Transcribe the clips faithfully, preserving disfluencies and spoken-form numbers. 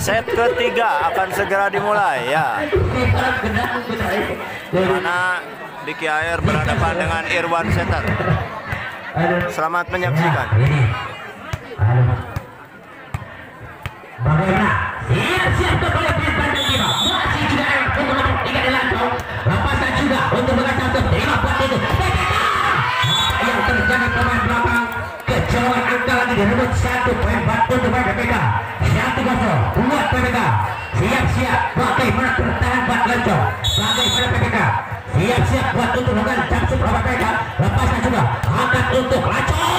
set ketiga akan segera dimulai ya. Di mana Dicky Air berhadapan dengan Irwan Setter. Selamat menyaksikan. Siap-siap juga juga untuk yang terjadi pemain belakang kecewaan kita lagi direbut satu poin untuk P B K. satu kosong buat P B K. Siap-siap bagaimana bertahan buat Lencong. Bagaimana P B K. Siap-siap buat untuk dengan Jamsud P B K. Lepaskan juga angkat untuk Lencong.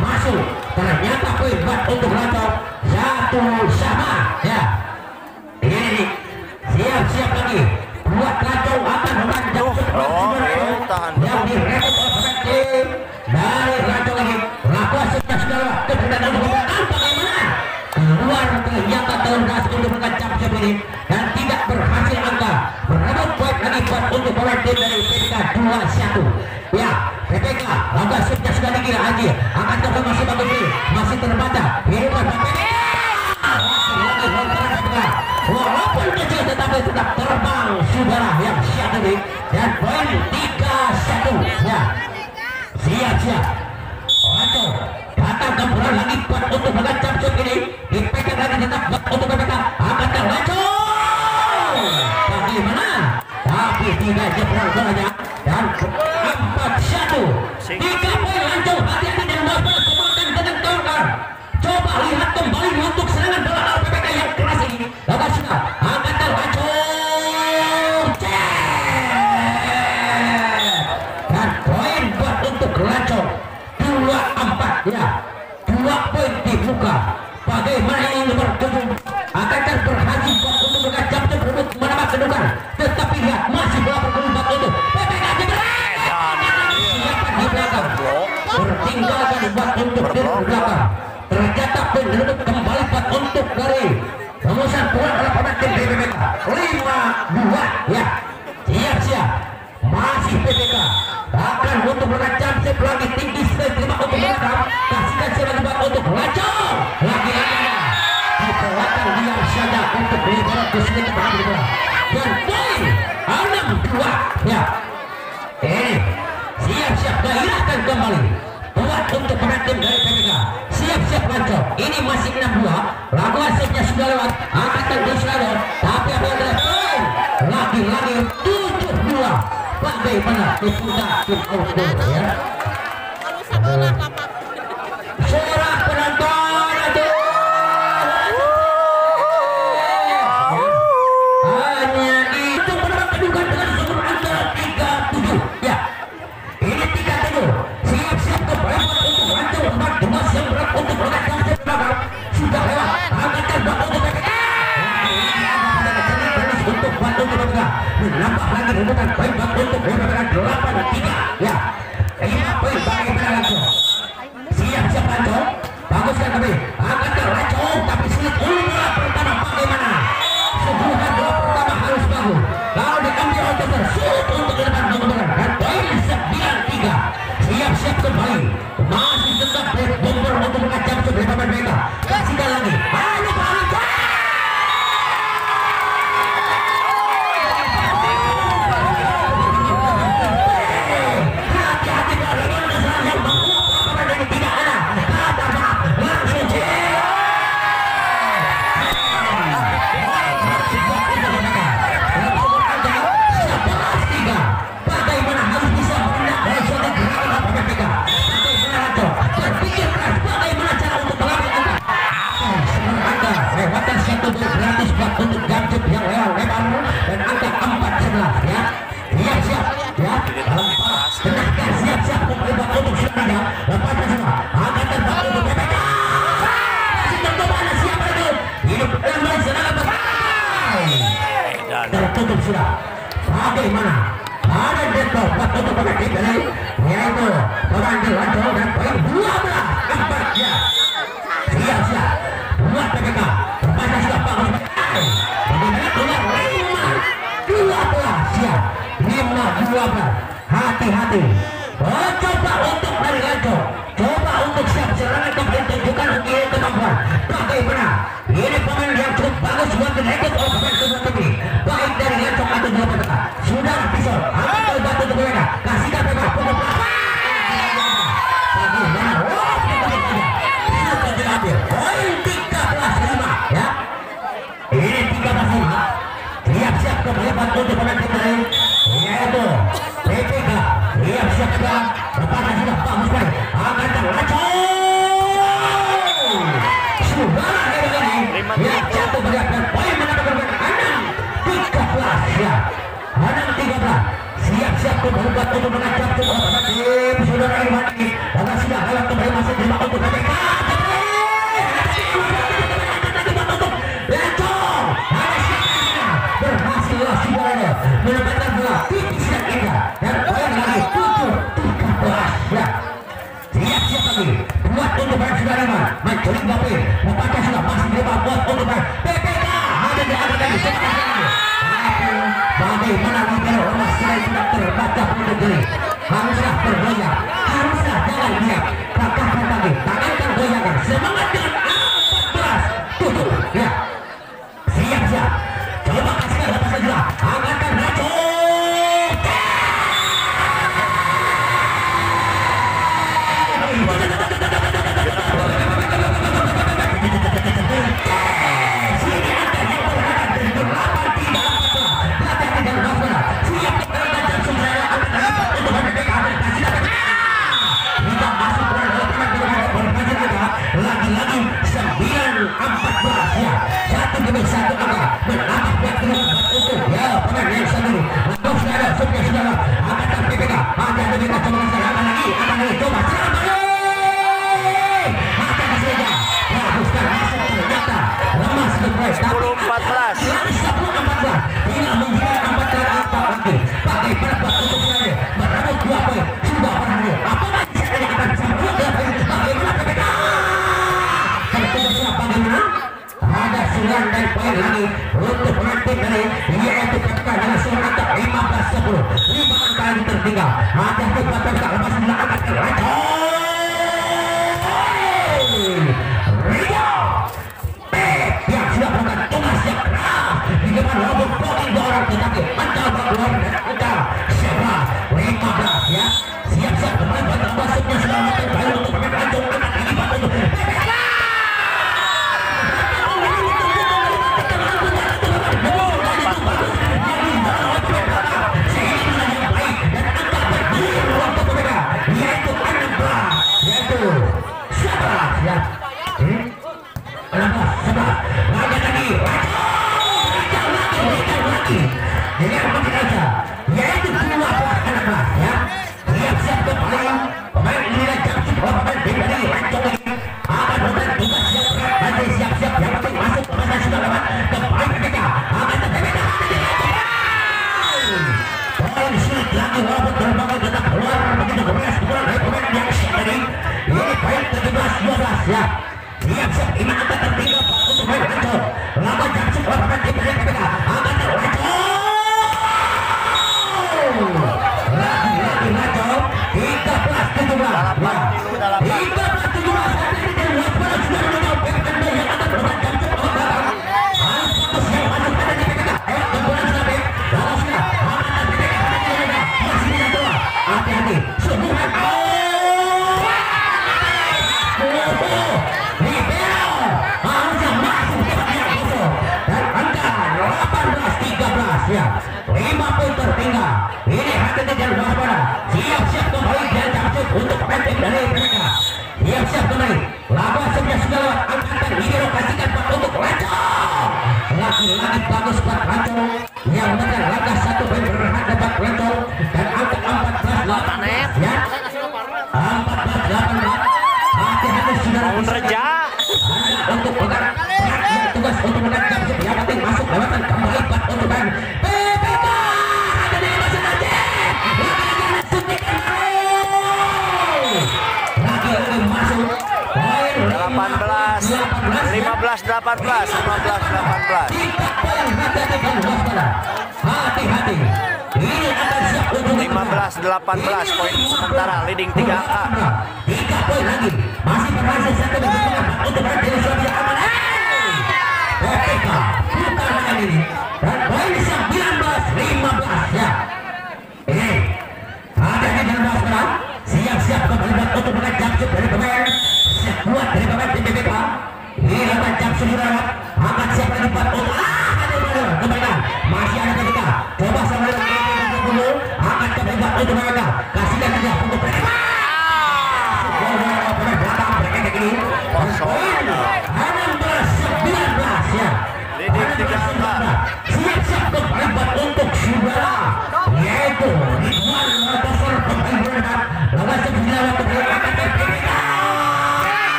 Masuk. Ternyata poin buat untuk Lencong. Satu sama ya. Ini siap-siap lagi buat Lencong akan dengan Jamsud P B K. Yang direbut dari Lencong lagi. Dan tidak berhasil angka merebut poin lagi buat untuk pemain tim dari P B K dua satu ya. P B K langkah sukses sudah dikira anjir akan terus masih bagus ini masih terbaca Irwan walaupun kecil tetapi tetap terbang saudara yang siap ini dan poin tiga satu ya. Siap-siap waduh datang tempuran lagi buat untuk mengancam shot ini di P B K lagi tetap buat untuk P B K akan Lencong tapi mana tapi tidak jebol bolanya dan empat satu tiga poin Lencong hati-hati dan bola kemakan dengan korban. Coba lihat kembali untuk serangan bola P B K yang keras ini lepas sudah akan Lencong dan poin buat untuk Lencong dua empat ya dua poin di muka bagaimana yang nomor tujuh akan berhasil buat untuk mengajak dan berebut menambah kedudukan tetapi lihat masih bola bergelombang untuk P B K jebrek siapkan di belakang bertinggalkan buat untuk di belakang ternyata penyelundup kembali buat untuk dari pengusaha buat oleh pemain tim P B K lima dua ya. Siap-siap masih P B K akan untuk mengajak lagi tinggi sekali terima untuk belakang kasihkan sebagai buat untuk Lencong lagi-lagi pelakon diam saja untuk bergerak ke sini ke depan bola dan poin enam dua ya. Eh siap-siap gairahkan kembali buat untuk penantin dari P B K. Siap-siap Lencong ini masih enam dua lagu hasilnya sudah lewat angkatan Gusnador tapi apa yang poin lagi-lagi tujuh dua bagaimana di pundak tim outdoor ya. Menambah lagi rebutan poin untuk mendapatkan delapan tiga ya. lima poin bagi Lencong. Siap-siap Lencong. Bagus kan kami. Akan Lencong tapi sulit bola pertama bagaimana? Sebuah bola pertama harus bagus. Lalu diambil oleh Setter untuk dapat mengembangkan dan poin sembilan tiga. Siap-siap kembali. Masih tetap bomber untuk mengacam sebelah mereka. Kasihkan lagi. Ayo Lencong. Tertutup sudah. Bagaimana? Ada detok untuk pemain dari yaitu pemain Lencong dan poin dua belas empat ya. Siap-siap buat P B K. Pemainnya sudah bagus. Bagaimana keluar lima dua belas ya. lima dua belas. Hati-hati. Coba untuk dari Lencong. Coba untuk siap serangan kembali tunjukkan kemampuan. Bagaimana? Kasihkan untuk mereka.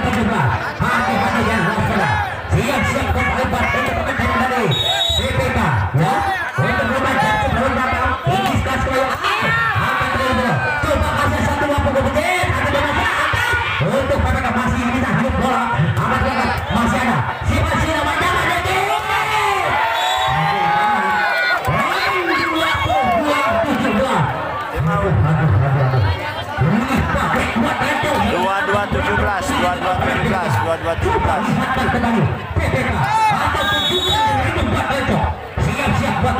kedua pakai pakaian waspada, siap-siap keempat untuk mengejar dari B P K ya untuk membaca sebelum datang ini kelas koyak akan terima coba kasih satu lampu kebetulan akan membaca atas untuk P P K masih bisa hidup bola amat lekat masih ada siapa-siapa siap-siap buat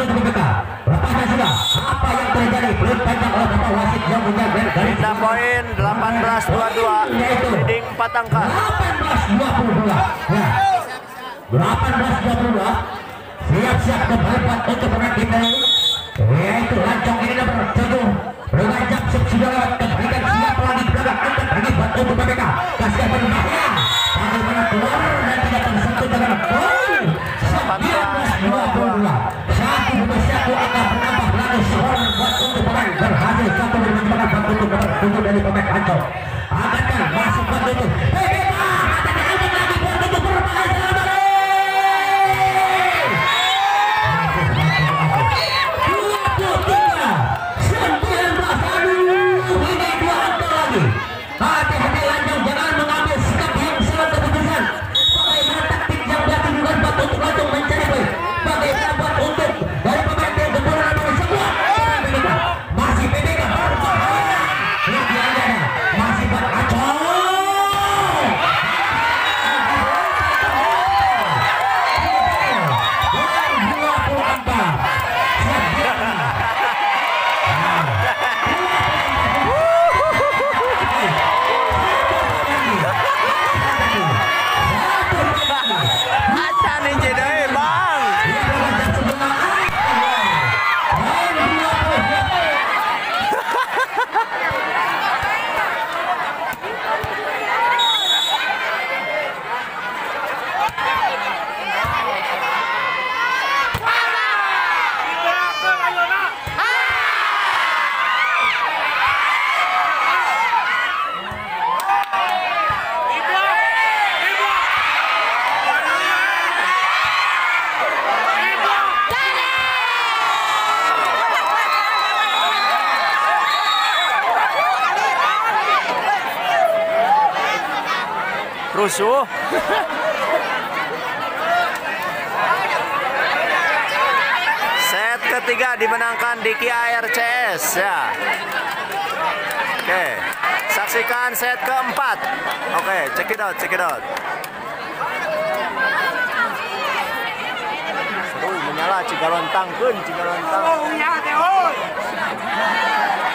untuk sudah apa yang terjadi belum oleh wasit yang punya poin delapan belas dua puluh dua leading empat angka delapan belas dua puluh dua siap-siap berbuat untuk kita yaitu rancang ini nomor tujuh rancang subsidiarat kebalikan siap lagi belakang untuk berlibat untuk P P K kasih bermakna bagaimana keluar dan tidak tersentuh dengan poin delapan belas dua puluh dua satu persatu akan menambah lagi seorang buat untuk pemain berhasil satu menambah bantu untuk dari pemain rancang akan masuk bantu untuk P P K akan diangkat lagi buat untuk bermain rusuh. Set ketiga dimenangkan Dicky Air C S ya. Oke, saksikan set keempat. Oke, check it out, check it out. Seru menyala Cigalontang kun Cigalontang. Oh ya,